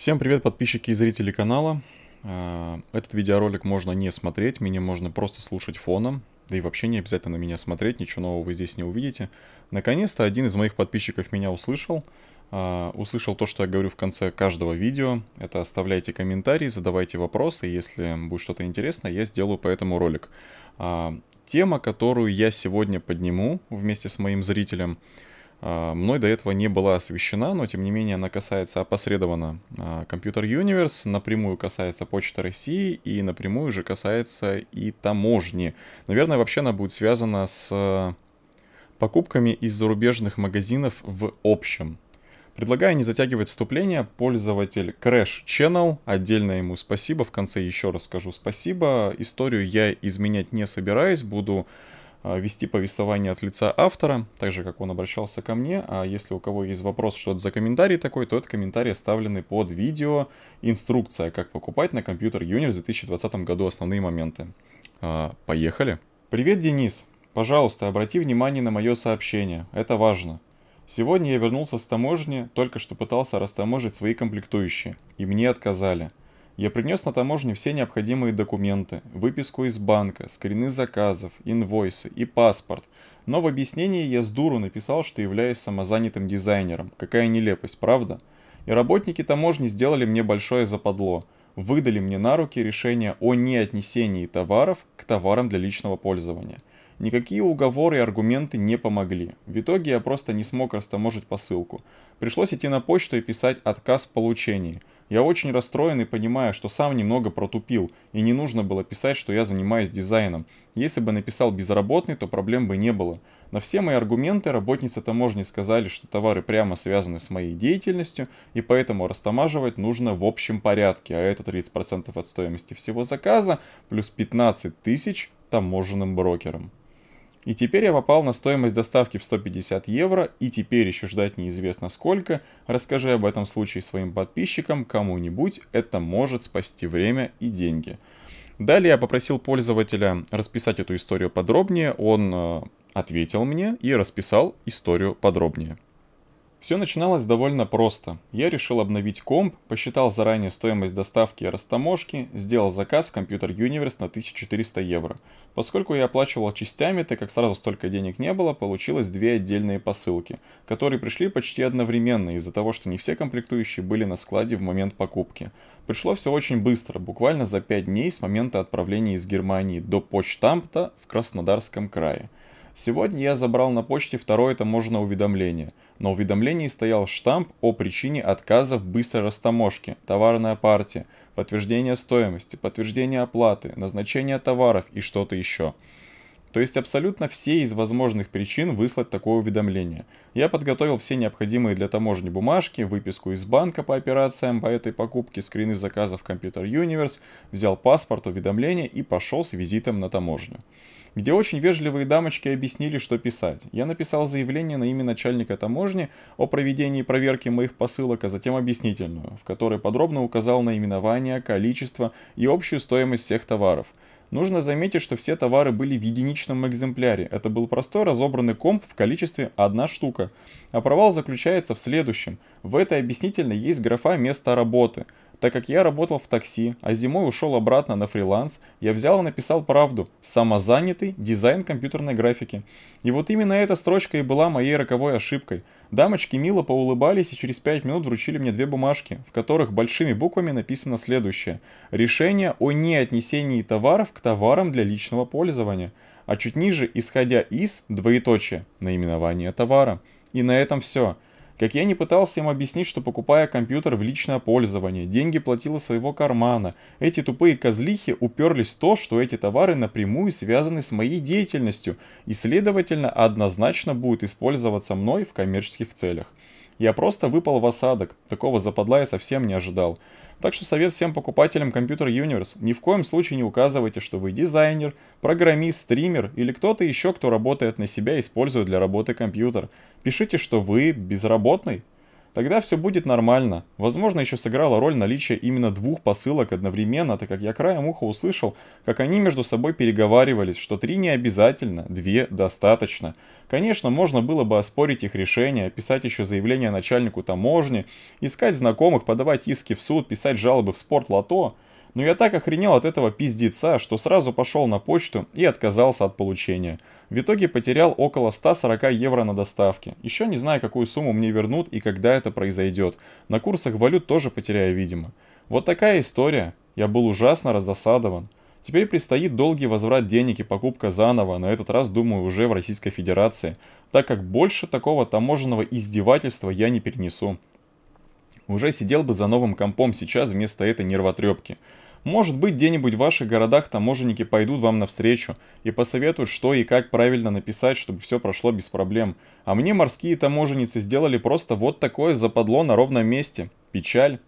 Всем привет, подписчики и зрители канала. Этот видеоролик можно не смотреть, меня можно просто слушать фоном. Да и вообще не обязательно на меня смотреть, ничего нового вы здесь не увидите. Наконец-то один из моих подписчиков меня услышал. Услышал то, что я говорю в конце каждого видео. Это оставляйте комментарии, задавайте вопросы. Если будет что-то интересное, я сделаю по этому ролик. Тема, которую я сегодня подниму вместе с моим зрителем, мной до этого не была освещена, но тем не менее она касается опосредованно Computer Universe, напрямую касается Почты России и напрямую же касается и таможни. Наверное, вообще она будет связана с покупками из зарубежных магазинов в общем. Предлагаю не затягивать вступление. Пользователь Crash Channel, отдельно ему спасибо, в конце еще раз скажу спасибо. Историю я изменять не собираюсь, буду вести повествование от лица автора, так же, как он обращался ко мне. А если у кого есть вопрос, что это за комментарий такой, то это комментарии оставлены под видео «Инструкция, как покупать на Computer Universe в 2020 году. Основные моменты». Поехали. Привет, Денис. Пожалуйста, обрати внимание на мое сообщение. Это важно. Сегодня я вернулся с таможни, только что пытался растаможить свои комплектующие, и мне отказали. Я принес на таможню все необходимые документы, выписку из банка, скрины заказов, инвойсы и паспорт. Но в объяснении я с дуру написал, что являюсь самозанятым дизайнером. Какая нелепость, правда? И работники таможни сделали мне большое западло. Выдали мне на руки решение о неотнесении товаров к товарам для личного пользования. Никакие уговоры и аргументы не помогли. В итоге я просто не смог растаможить посылку. Пришлось идти на почту и писать отказ в получении. Я очень расстроен и понимаю, что сам немного протупил, и не нужно было писать, что я занимаюсь дизайном. Если бы написал безработный, то проблем бы не было. На все мои аргументы работницы таможни сказали, что товары прямо связаны с моей деятельностью, и поэтому растамаживать нужно в общем порядке, а это 30% от стоимости всего заказа, плюс 15 тысяч таможенным брокерам. И теперь я попал на стоимость доставки в 150 евро, и теперь еще ждать неизвестно сколько. Расскажи об этом случае своим подписчикам, кому-нибудь, это может спасти время и деньги. Далее я попросил пользователя расписать эту историю подробнее, он ответил мне и расписал историю подробнее. Все начиналось довольно просто. Я решил обновить комп, посчитал заранее стоимость доставки и растаможки, сделал заказ в Computer Universe на 1400 евро. Поскольку я оплачивал частями, так как сразу столько денег не было, получилось две отдельные посылки, которые пришли почти одновременно из-за того, что не все комплектующие были на складе в момент покупки. Пришло все очень быстро, буквально за 5 дней с момента отправления из Германии до почтамта в Краснодарском крае. Сегодня я забрал на почте второе таможенное уведомление. На уведомлении стоял штамп о причине отказа в быстрой растаможке, товарная партия, подтверждение стоимости, подтверждение оплаты, назначение товаров и что-то еще. То есть абсолютно все из возможных причин выслать такое уведомление. Я подготовил все необходимые для таможни бумажки, выписку из банка по операциям по этой покупке, скрины заказов Computer Universe, взял паспорт, уведомление и пошел с визитом на таможню. Где очень вежливые дамочки объяснили, что писать. Я написал заявление на имя начальника таможни о проведении проверки моих посылок, а затем объяснительную, в которой подробно указал наименование, количество и общую стоимость всех товаров. Нужно заметить, что все товары были в единичном экземпляре. Это был простой разобранный комп в количестве 1 штука. А провал заключается в следующем. В этой объяснительной есть графа «Место работы». Так как я работал в такси, а зимой ушел обратно на фриланс, я взял и написал правду «Самозанятый дизайн компьютерной графики». И вот именно эта строчка и была моей роковой ошибкой. Дамочки мило поулыбались и через 5 минут вручили мне две бумажки, в которых большими буквами написано следующее. «Решение о неотнесении товаров к товарам для личного пользования». А чуть ниже, исходя из, : наименование товара. И на этом все. Как я не пытался им объяснить, что покупая компьютер в личное пользование, деньги платил из своего кармана, эти тупые козлихи уперлись в то, что эти товары напрямую связаны с моей деятельностью и, следовательно, однозначно будут использоваться мной в коммерческих целях. Я просто выпал в осадок, такого западла я совсем не ожидал. Так что совет всем покупателям Computer Universe, ни в коем случае не указывайте, что вы дизайнер, программист, стример или кто-то еще, кто работает на себя и использует для работы компьютер. Пишите, что вы безработный. Тогда все будет нормально. Возможно, еще сыграла роль наличие именно двух посылок одновременно, так как я краем уха услышал, как они между собой переговаривались, что 3 не обязательно, 2 достаточно. Конечно, можно было бы оспорить их решение, писать еще заявление начальнику таможни, искать знакомых, подавать иски в суд, писать жалобы в спортлото. Но я так охренел от этого пиздеца, что сразу пошел на почту и отказался от получения. В итоге потерял около 140 евро на доставке. Еще не знаю, какую сумму мне вернут и когда это произойдет. На курсах валют тоже потеряю, видимо. Вот такая история. Я был ужасно раздосадован. Теперь предстоит долгий возврат денег и покупка заново, на этот раз, думаю, уже в Российской Федерации, так как больше такого таможенного издевательства я не перенесу. Уже сидел бы за новым компом сейчас вместо этой нервотрепки. Может быть, где-нибудь в ваших городах таможенники пойдут вам навстречу и посоветуют, что и как правильно написать, чтобы все прошло без проблем. А мне морские таможенницы сделали просто вот такое западло на ровном месте. Печаль.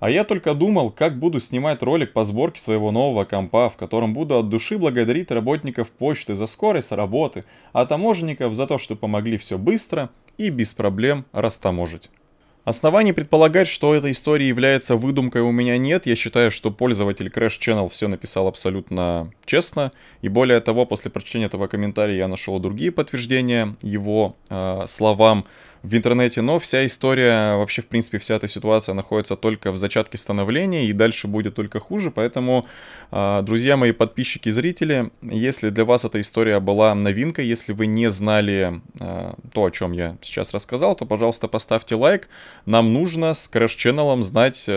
А я только думал, как буду снимать ролик по сборке своего нового компа, в котором буду от души благодарить работников почты за скорость работы, а таможенников за то, что помогли все быстро и без проблем растаможить. Оснований предполагать, что эта история является выдумкой, у меня нет. Я считаю, что пользователь Crash Channel все написал абсолютно честно. И более того, после прочтения этого комментария я нашел другие подтверждения его словам в интернете. Но вся история, вообще в принципе вся эта ситуация находится только в зачатке становления. И дальше будет только хуже. Поэтому, друзья мои, подписчики и зрители, если для вас эта история была новинкой, если вы не знали то, о чем я сейчас рассказал, то, пожалуйста, поставьте лайк. Нам нужно с Crash Channel знать,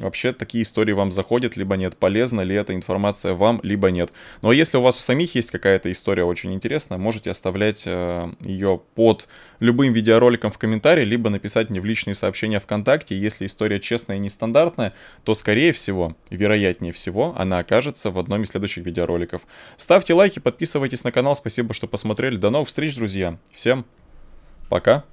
вообще такие истории вам заходят, либо нет, полезна ли эта информация вам, либо нет. Но если у вас у самих есть какая-то история очень интересная, можете оставлять ее под любым видеороликом в комментарии, либо написать мне в личные сообщения ВКонтакте. Если история честная и нестандартная, то, скорее всего, вероятнее всего, она окажется в одном из следующих видеороликов. Ставьте лайки, подписывайтесь на канал, спасибо, что посмотрели. До новых встреч, друзья. Всем пока.